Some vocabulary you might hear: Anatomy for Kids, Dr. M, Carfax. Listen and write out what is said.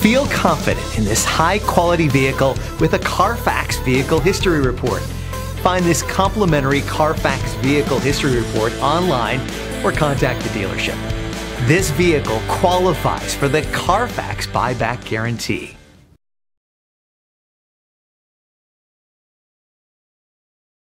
Feel confident in this high-quality vehicle with a Carfax Vehicle History Report. Find this complimentary Carfax Vehicle History Report online or contact the dealership. This vehicle qualifies for the Carfax Buyback Guarantee.